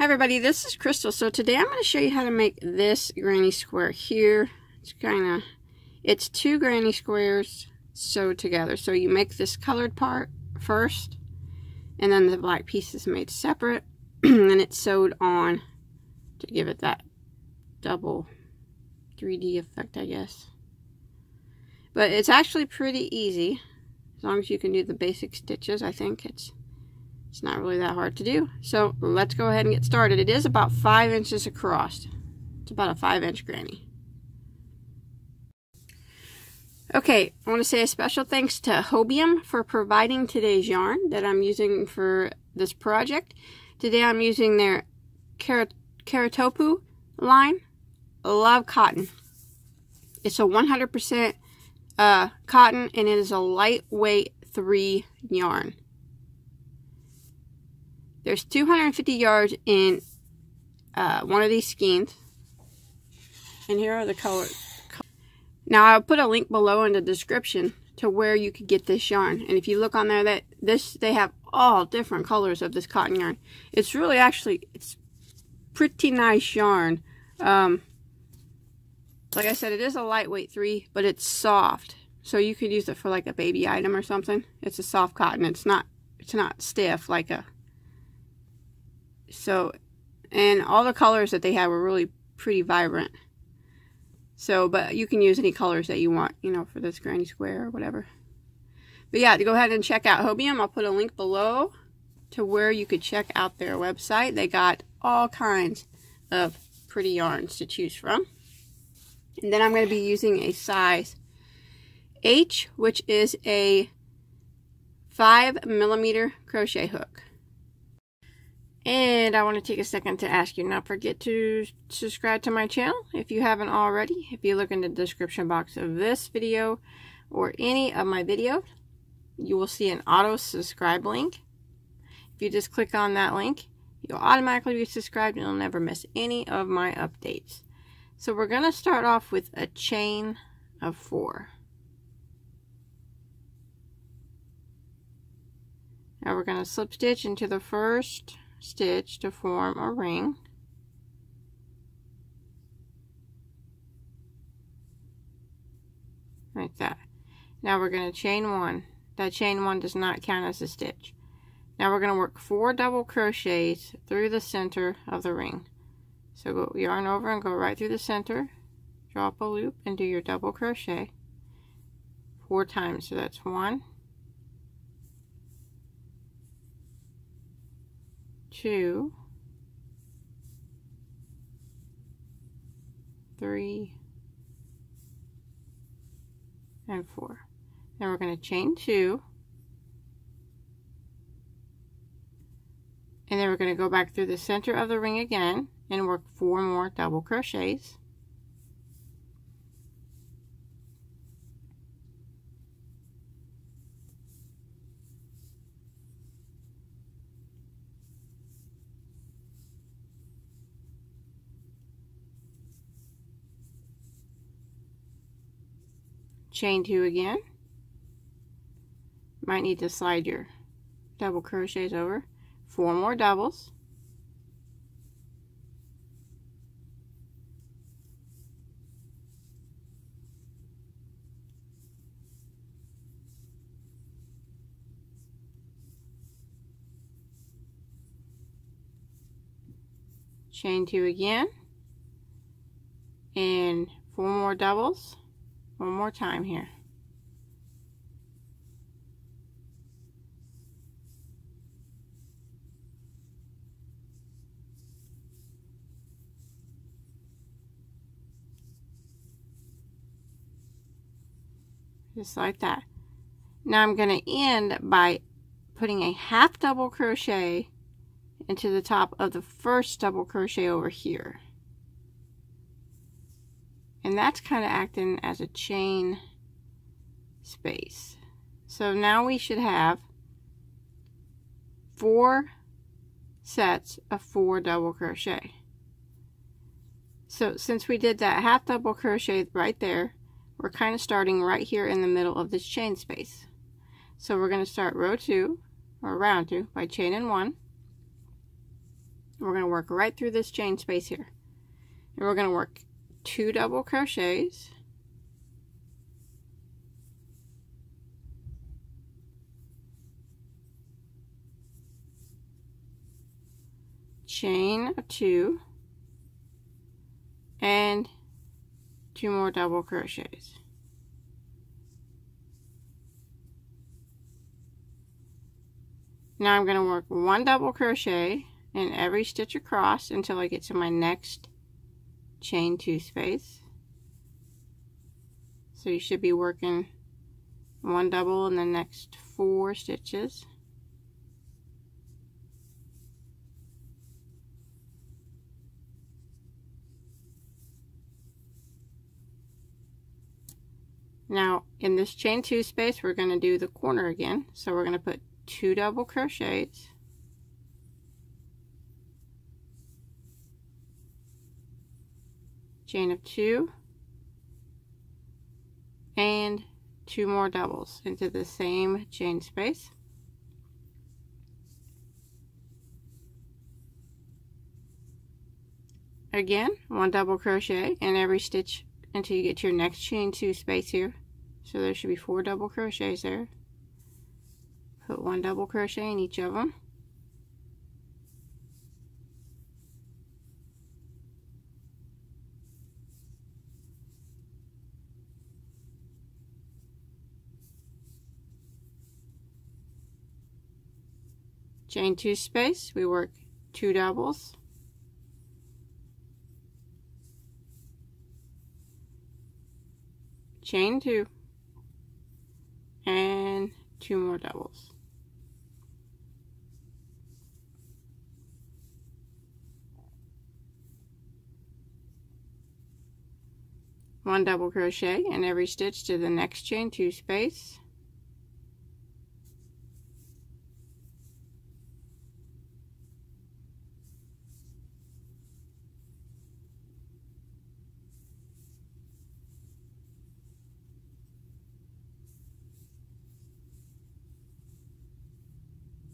Hi everybody, this is Crystal. So today I'm going to show you how to make this granny square here. It's two granny squares sewed together. So you make this colored part first, and then the black piece is made separate, and then it's sewed on to give it that double 3D effect, I guess. But it's actually pretty easy, as long as you can do the basic stitches. I think it's not really that hard to do. So let's go ahead and get started. It is about 5 inches across. It's about a 5-inch granny. Okay, I want to say a special thanks to Hobium for providing today's yarn that I'm using for this project. Today I'm using their Karatopu line. Love cotton. It's a 100% cotton, and it is a lightweight 3 yarn. There's 250 yards in one of these skeins, and here are the colors. Now I'll put a link below in the description to where you could get this yarn, and if you look on there, they have all different colors of this cotton yarn. It's really it's pretty nice yarn. Like I said, it is a lightweight 3, but it's soft, so you could use it for like a baby item or something. It's a soft cotton. It's not stiff like a. So, and all the colors that they have were really pretty vibrant. So, but you can use any colors that you want, you know, for this granny square or whatever. But yeah, to go ahead and check out Hobium. I'll put a link below to where you could check out their website. They got all kinds of pretty yarns to choose from. And then I'm going to be using a size H, which is a 5mm crochet hook. And I want to take a second to ask you not forget to subscribe to my channel if you haven't already. If you look in the description box of this video or any of my videos, you will see an auto subscribe link. If you just click on that link, you'll automatically be subscribed and you'll never miss any of my updates. So we're going to start off with a chain of 4. Now we're going to slip stitch into the first stitch to form a ring. Like that. Now we're going to chain 1. That chain 1 does not count as a stitch. Now we're going to work 4 double crochets through the center of the ring. So go yarn over and go right through the center, draw up a loop, and do your double crochet 4 times. So that's 1, 2, 3, and 4. Then we're going to chain 2, and then we're going to go back through the center of the ring again and work 4 more double crochets. Chain 2 again. Might need to slide your double crochets over. 4 more doubles. Chain 2 again. And 4 more doubles. 1 more time here. Just like that. Now I'm going to end by putting a half double crochet into the top of the first double crochet over here. And that's kind of acting as a chain space. So now we should have 4 sets of 4 double crochet. So since we did that half double crochet right there, we're kind of starting right here in the middle of this chain space. So we're going to start row 2, or round 2, by chaining 1. and we're going to work right through this chain space here, and we're going to work 2 double crochets, chain of 2, and 2 more double crochets. Now I'm going to work 1 double crochet in every stitch across until I get to my next chain 2 space. So you should be working 1 double in the next 4 stitches. Now in this chain 2 space we're going to do the corner again, so we're going to put 2 double crochets, chain of 2, and 2 more doubles into the same chain space. Again, 1 double crochet in every stitch until you get to your next chain 2 space here, so there should be 4 double crochets there. Put 1 double crochet in each of them. Chain 2 space, we work 2 doubles, chain 2, and 2 more doubles. One double crochet in every stitch to the next chain 2 space.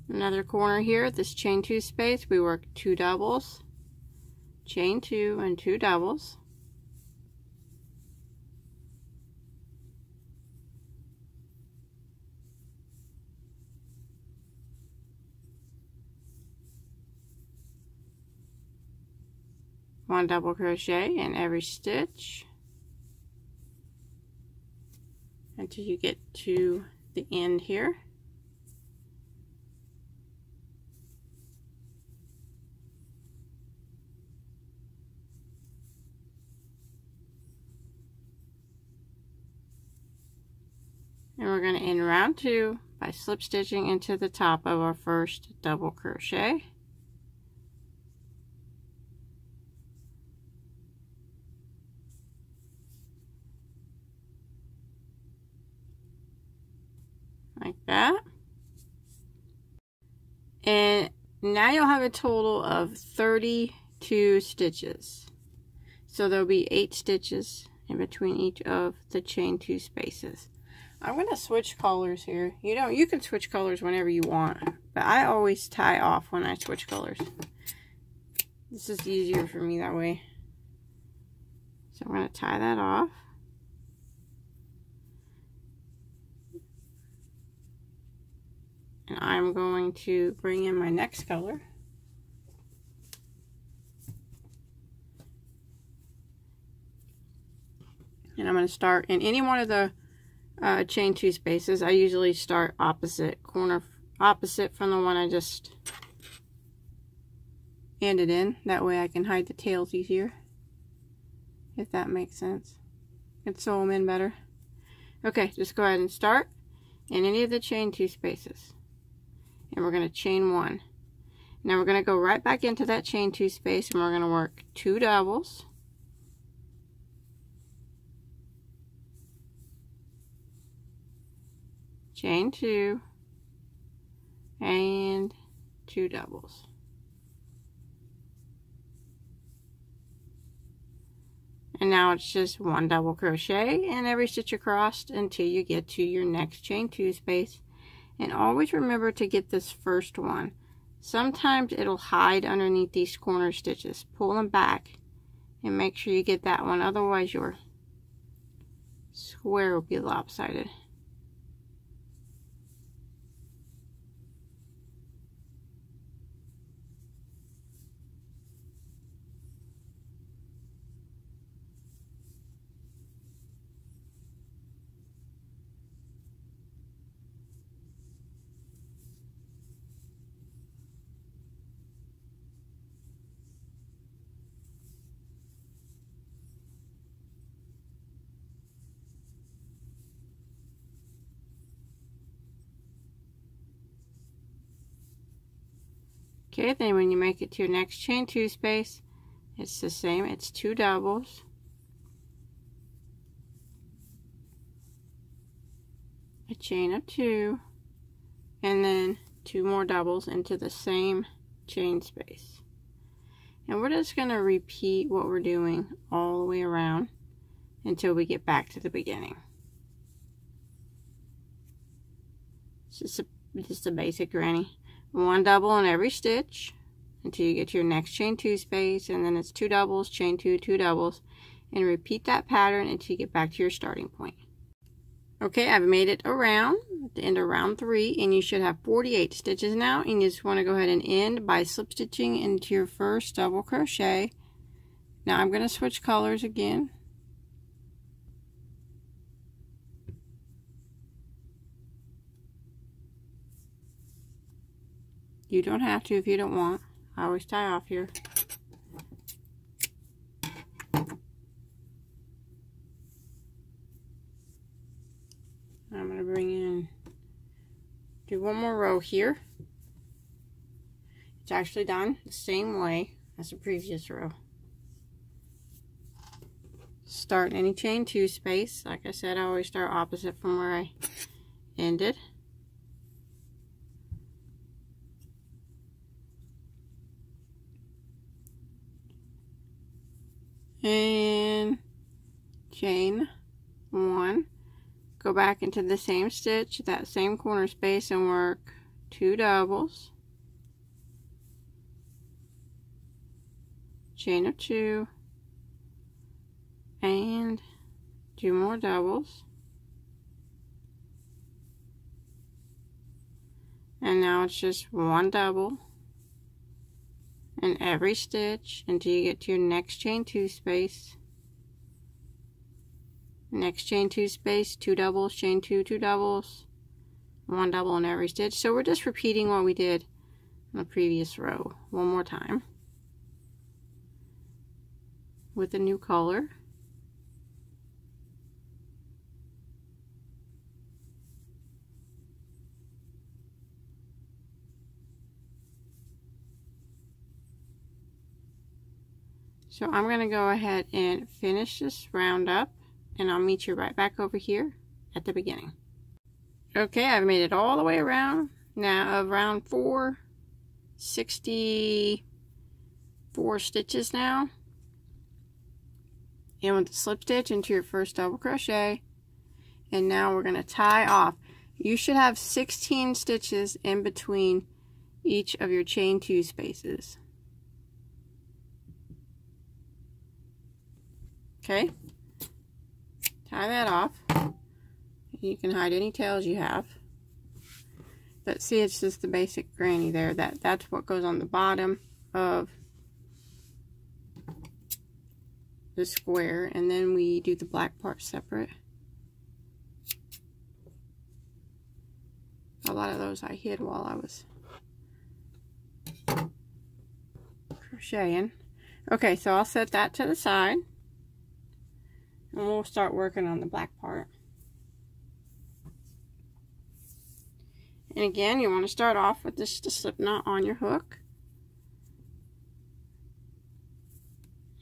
Another corner here, this chain 2 space, we work 2 doubles, chain 2, and 2 doubles. One double crochet in every stitch until you get to the end here. And we're going to end round 2 by slip stitching into the top of our first double crochet. Like that. And now you'll have a total of 32 stitches. So there'll be 8 stitches in between each of the chain 2 spaces. I'm going to switch colors here. You know, you can switch colors whenever you want, but I always tie off when I switch colors. This is easier for me that way. So I'm going to tie that off. And I'm going to bring in my next color. And I'm going to start in any one of the chain 2 spaces. I usually start opposite corner, opposite from the one I just ended in. That way I can hide the tails easier, if that makes sense. I can sew them in better. Okay, just go ahead and start in any of the chain 2 spaces. And we're going to chain 1. Now we're going to go right back into that chain 2 space and we're going to work 2 doubles, chain 2, and 2 doubles. And now it's just 1 double crochet in every stitch across until you get to your next chain 2 space. And always remember to get this first one Sometimes it'll hide underneath these corner stitches. Pull them back and make sure you get that one, otherwise your square will be lopsided. Okay, then when you make it to your next chain two space, it's the same, it's two doubles. A chain of two, and then two more doubles into the same chain space. And we're just going to repeat what we're doing all the way around until we get back to the beginning. It's just a basic granny. One double on every stitch until you get to your next chain two space, and then it's two doubles, chain two, two doubles, and repeat that pattern until you get back to your starting point. Okay, I've made it around the end of round 3, and you should have 48 stitches now, and you just want to go ahead and end by slip stitching into your first double crochet. Now I'm going to switch colors again. You don't have to if you don't want. I always tie off here. I'm going to bring in, do one more row here. It's actually done the same way as the previous row. Start in any chain two space. Like I said, I always start opposite from where I ended. And chain one, go back into the same stitch, that same corner space, and work two doubles, chain of two, and two more doubles. And now it's just one double in every stitch until you get to your next chain two space. Next chain two space, two doubles, chain two, two doubles, one double in every stitch. So we're just repeating what we did in the previous row one more time with a new color. So I'm going to go ahead and finish this round up, and I'll meet you right back over here at the beginning. Okay, I've made it all the way around. Now of round 4, 64 stitches now. And with the slip stitch into your first double crochet. And now we're going to tie off. You should have 16 stitches in between each of your chain 2 spaces. Okay, tie that off. You can hide any tails you have. But see, it's just the basic granny there. That's what goes on the bottom of the square. And then we do the black part separate. A lot of those I hid while I was crocheting. Okay, so I'll set that to the side. And we'll start working on the black part. And again, you want to start off with just a slip knot on your hook.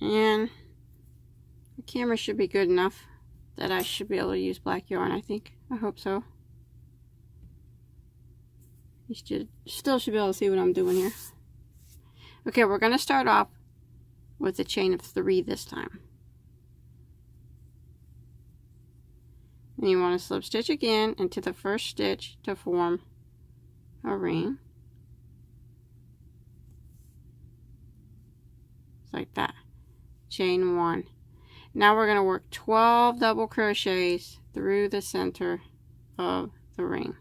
And the camera should be good enough that I should be able to use black yarn, I think. I hope so. You still should be able to see what I'm doing here. Okay, we're going to start off with a chain of 3 this time. And you want to slip stitch again into the first stitch to form a ring. like that. Chain one. Now we're going to work 12 double crochets through the center of the ring.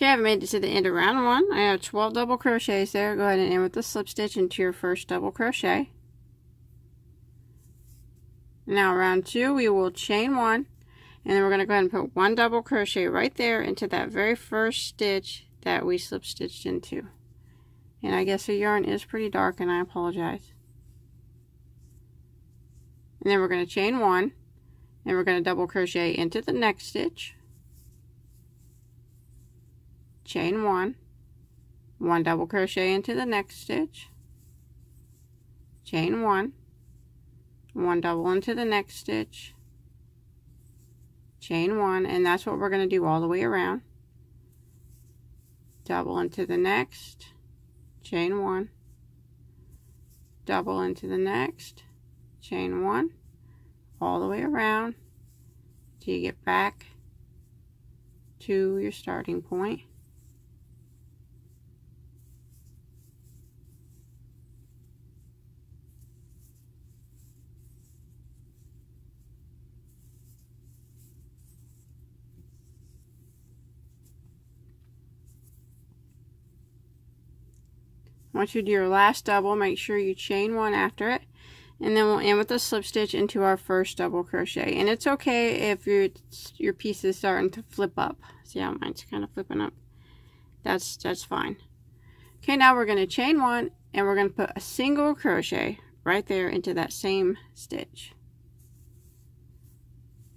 Okay, I've made it to the end of round one. I have 12 double crochets there. Go ahead and end with a slip stitch into your first double crochet. Now round two, we will chain one, and then we're going to go ahead and put one double crochet right there into that very first stitch that we slip stitched into. And I guess the yarn is pretty dark and I apologize. And then we're going to chain one, and we're going to double crochet into the next stitch. Chain one, one double crochet into the next stitch, chain one, one double into the next stitch, chain one, and that's what we're going to do all the way around. Double into the next, chain one, double into the next, chain one, all the way around till you get back to your starting point. Once you do your last double, make sure you chain one after it, and then we'll end with a slip stitch into our first double crochet. And it's okay if your piece is starting to flip up. See how mine's kind of flipping up? That's fine. Okay, now we're going to chain one, and we're going to put a single crochet right there into that same stitch.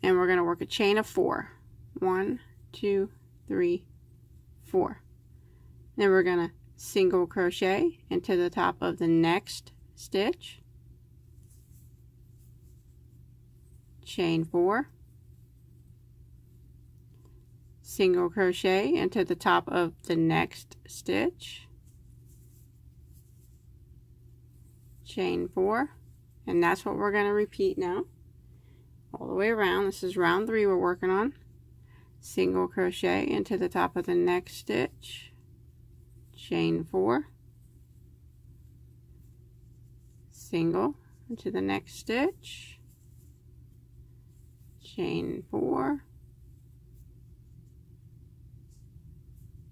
And we're going to work a chain of four. One, two, three, four. Then we're going to single crochet into the top of the next stitch, chain four, single crochet into the top of the next stitch, chain four, and that's what we're going to repeat now all the way around. This is round three we're working on. Single crochet into the top of the next stitch, chain four, single into the next stitch, chain four,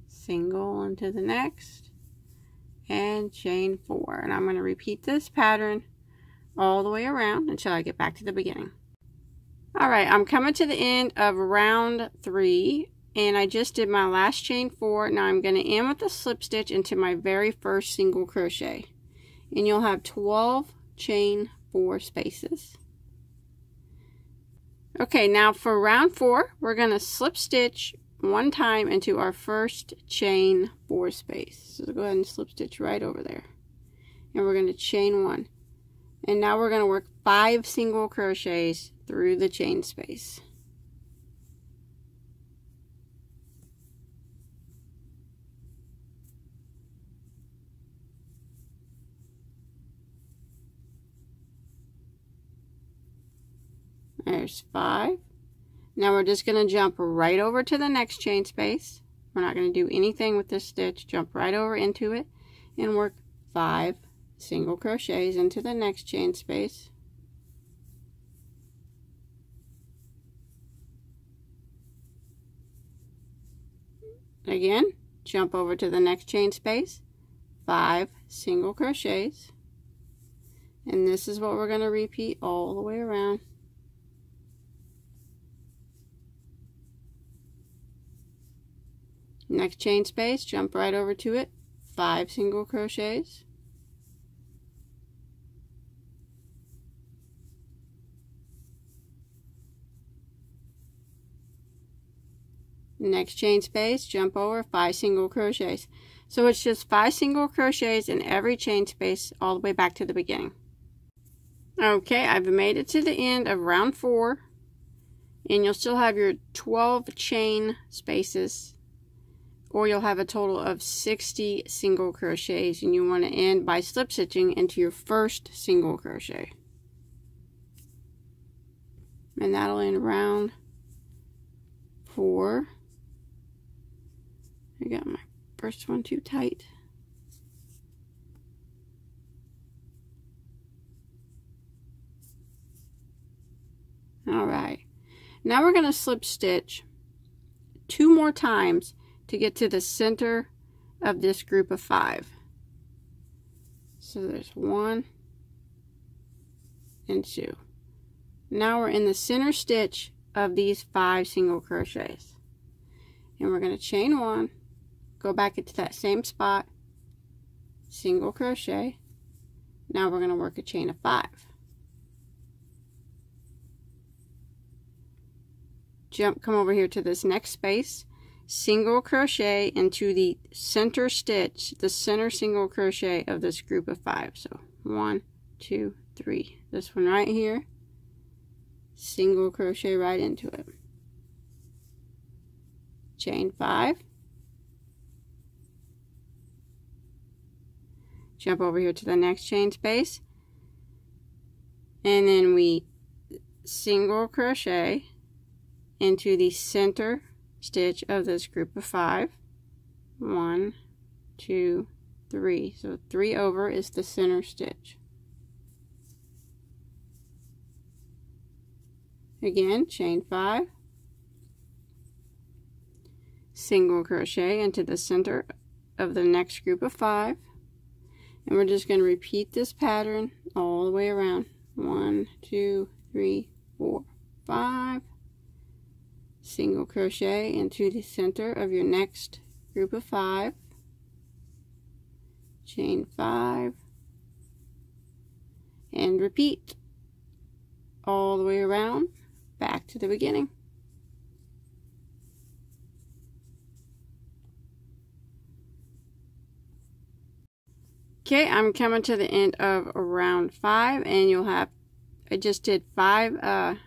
single into the next, and chain four. And I'm going to repeat this pattern all the way around until I get back to the beginning. All right, I'm coming to the end of round three. And I just did my last chain four. Now I'm going to end with a slip stitch into my very first single crochet. And you'll have 12 chain four spaces. Okay, now for round four, we're going to slip stitch one time into our first chain four space. So go ahead and slip stitch right over there. And we're going to chain one. And now we're going to work 5 single crochets through the chain space. There's 5. Now we're just going to jump right over to the next chain space. We're not going to do anything with this stitch. Jump right over into it and work 5 single crochets into the next chain space. Again, jump over to the next chain space, 5 single crochets. And this is what we're going to repeat all the way around. Next chain space, jump right over to it, 5 single crochets. Next chain space, jump over, 5 single crochets. So it's just 5 single crochets in every chain space all the way back to the beginning. Okay, I've made it to the end of round 4, and you'll still have your 12 chain spaces, or you'll have a total of 60 single crochets, and you want to end by slip stitching into your first single crochet. And that'll end round 4. I got my first one too tight. Alright, now we're going to slip stitch 2 more times to get to the center of this group of 5. So there's 1 and 2. Now we're in the center stitch of these 5 single crochets. And we're going to chain 1, go back into that same spot, single crochet. Now we're going to work a chain of 5. Jump, come over here to this next space, single crochet into the center stitch, the center single crochet of this group of 5. So 1, 2, 3. This one right here, single crochet right into it. Chain 5. Jump over here to the next chain space, and then we single crochet into the center stitch of this group of 5. 1, 2, 3. So 3 over is the center stitch. Again, chain 5, single crochet into the center of the next group of 5, and we're just going to repeat this pattern all the way around. 1, 2, 3, 4, 5. Single crochet into the center of your next group of 5, chain 5, and repeat all the way around back to the beginning. Okay, I'm coming to the end of round 5, and you'll have, I just did 5,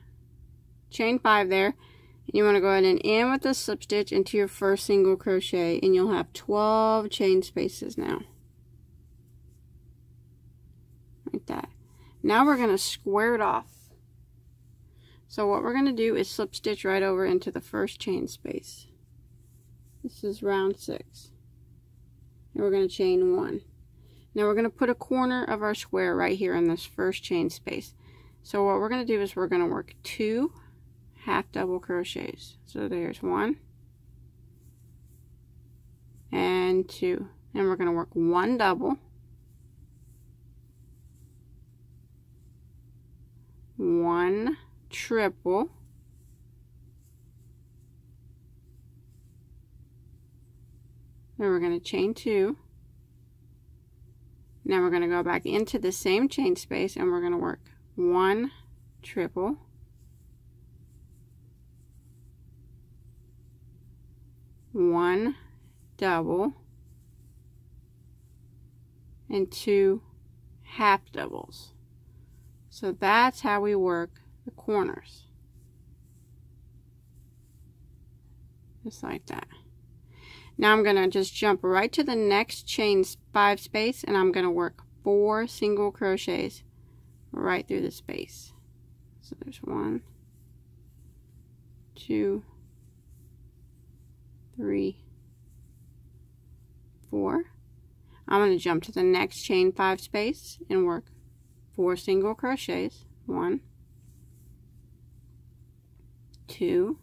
chain 5 there. You want to go ahead and end with a slip stitch into your first single crochet, and you'll have 12 chain spaces now. Like that. Now we're going to square it off. So what we're going to do is slip stitch right over into the first chain space. This is round 6. And we're going to chain 1. Now we're going to put a corner of our square right here in this first chain space. So what we're going to do is we're going to work 2 half double crochets. So there's 1 and 2, and we're going to work 1 double, 1 triple, then we're going to chain 2. Now we're going to go back into the same chain space, and we're going to work 1 triple, 1 double, and 2 half doubles. So that's how we work the corners, just like that. Now I'm going to just jump right to the next chain 5 space, and I'm going to work 4 single crochets right through the space. So there's 1, 2, 3, 4. I'm going to jump to the next chain 5 space and work 4 single crochets. 1, 2,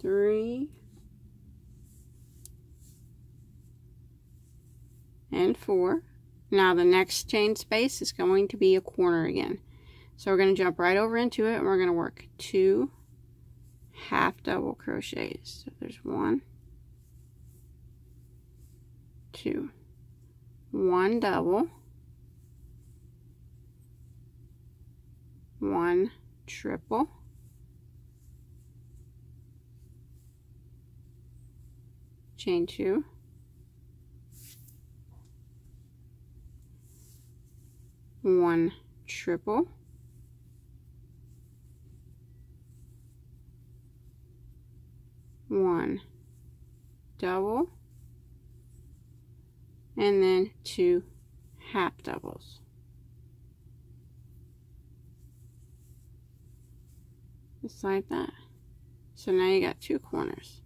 3, and 4. Now the next chain space is going to be a corner again. So we're going to jump right over into it, and we're going to work 2 half double crochets. So there's 1, 2, 1 double, 1 triple, 2, one triple, one, double, and then two half doubles. Just like that. So now you got two corners.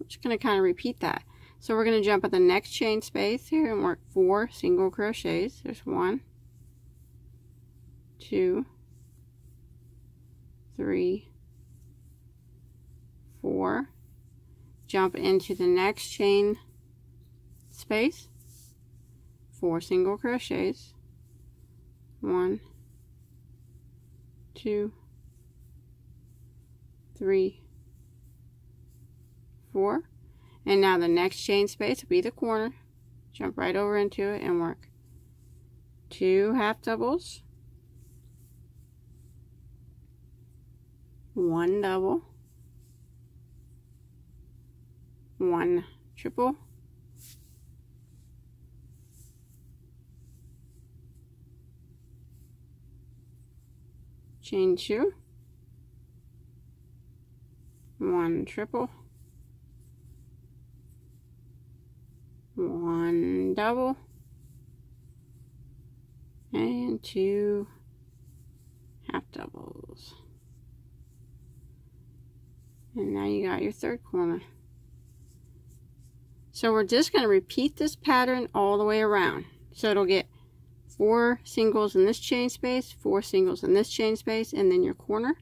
I'm just going to kind of repeat that. So we're going to jump at the next chain space here and work 4 single crochets. There's 1, 2, 3, 4. Jump into the next chain space, 4 single crochets, 1, 2, 3, 4. And now the next chain space will be the corner. Jump right over into it and work 2 half doubles, 1 double, 1 triple, 2, 1 triple, 1 double, and 2 half doubles. And now you got your third corner. So we're just going to repeat this pattern all the way around. So it'll get 4 singles in this chain space, 4 singles in this chain space, and then your corner.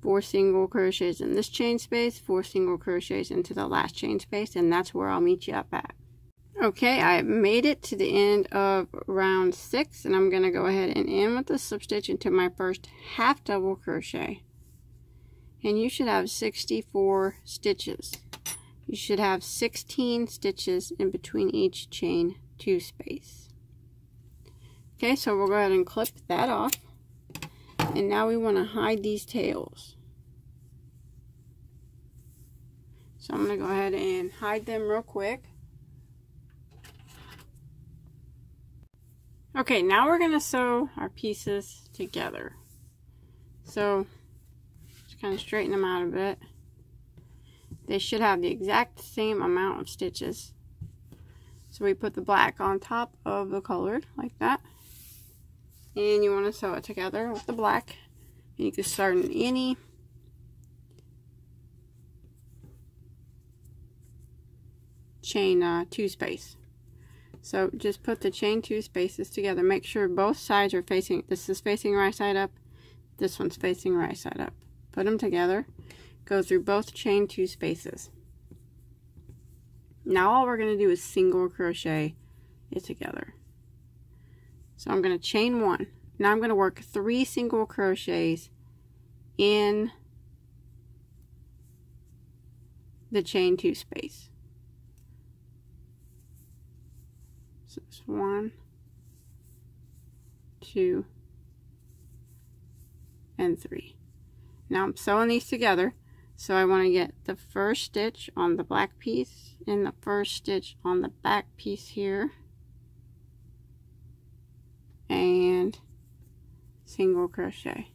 4 single crochets in this chain space, 4 single crochets into the last chain space, and that's where I'll meet you up at. Okay, I made it to the end of round 6, and I'm going to go ahead and end with a slip stitch into my first half double crochet. And you should have 64 stitches. You should have 16 stitches in between each chain 2 space. Okay, so we'll go ahead and clip that off. And now we want to hide these tails. So I'm going to go ahead and hide them real quick. Okay, now we're going to sew our pieces together. So just kind of straighten them out a bit. They should have the exact same amount of stitches. So we put the black on top of the colored like that. And you want to sew it together with the black. And you can start in any. Chain 2 space. So just put the chain 2 spaces together. Make sure both sides are facing. This is facing right side up. This one's facing right side up. Put them together. Go through both chain 2 spaces. Now all we're going to do is single crochet it together. So I'm going to chain 1. Now I'm going to work 3 single crochets in the chain 2 space. So it's 1, 2, and 3. Now I'm sewing these together. So I want to get the first stitch on the black piece and the first stitch on the back piece here. And single crochet,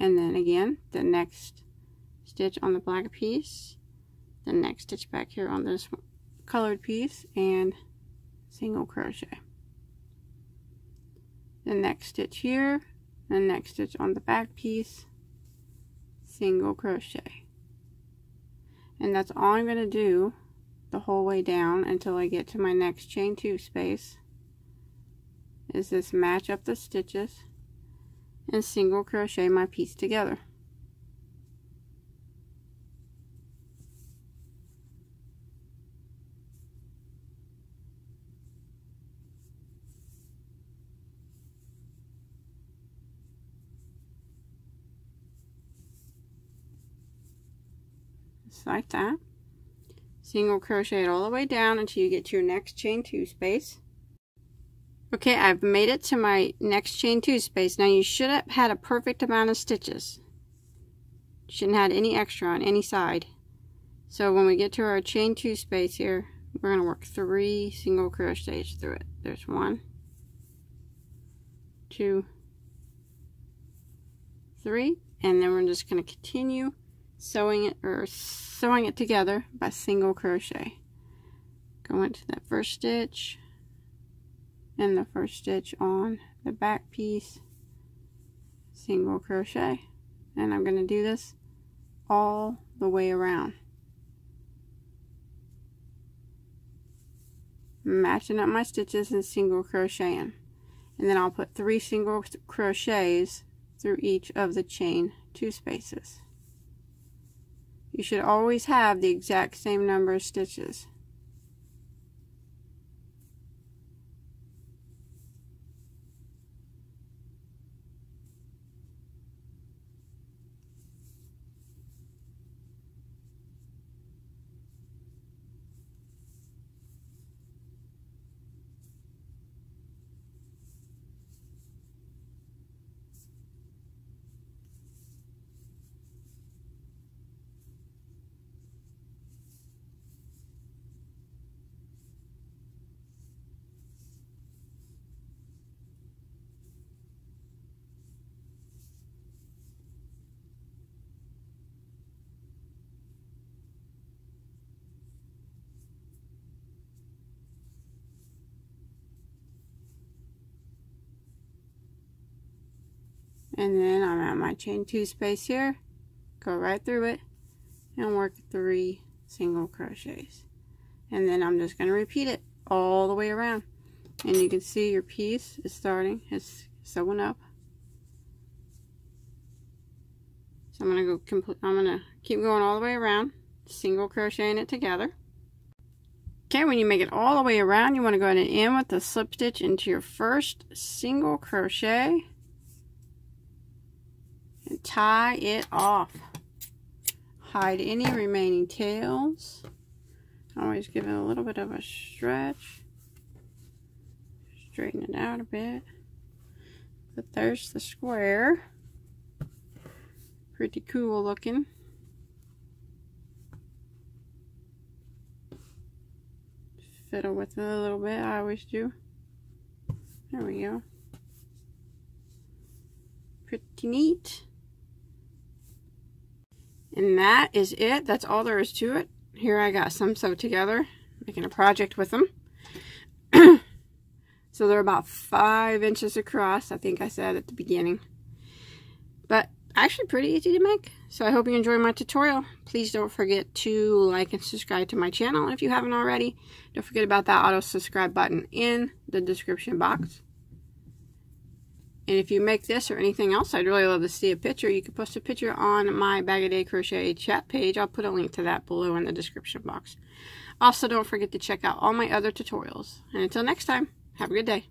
and then again the next stitch on the black piece, the next stitch back here on this colored piece, and single crochet, the next stitch here, the next stitch on the back piece, single crochet. And that's all I'm going to do the whole way down until I get to my next chain 2 space. Is this match up the stitches and single crochet my piece together. Just like that. Single crochet it all the way down until you get to your next chain 2 space. Okay, I've made it to my next chain 2 space. Now you should have had a perfect amount of stitches. You shouldn't have had any extra on any side. So when we get to our chain 2 space here, we're going to work 3 single crochets through it. There's 1, 2, 3, and then we're just going to continue sewing it together by single crochet. Go into that first stitch and the first stitch on the back piece, single crochet, and I'm going to do this all the way around, matching up my stitches and single crocheting, and then I'll put 3 single crochets through each of the chain 2 spaces. You should always have the exact same number of stitches. And then I'm at my chain 2 space here, go right through it and work 3 single crochets, and then I'm just going to repeat it all the way around. And you can see your piece is starting, it's sewing up. So I'm going to keep going all the way around, single crocheting it together. Okay, when you make it all the way around, you want to go ahead and end with a slip stitch into your first single crochet. Tie it off, hide any remaining tails, always give it a little bit of a stretch, straighten it out a bit. But there's the square, pretty cool looking. Fiddle with it a little bit, I always do. There we go, pretty neat. And that is it. That's all there is to it. Here I got some sewed together, making a project with them. So they're about 5 inches across, I think I said at the beginning. But actually pretty easy to make. So I hope you enjoyed my tutorial. Please don't forget to like and subscribe to my channel if you haven't already. Don't forget about that auto subscribe button in the description box. And if you make this or anything else, I'd really love to see a picture. You can post a picture on my Bag-O-Day Crochet chat page. I'll put a link to that below in the description box. Also, don't forget to check out all my other tutorials. And until next time, have a good day.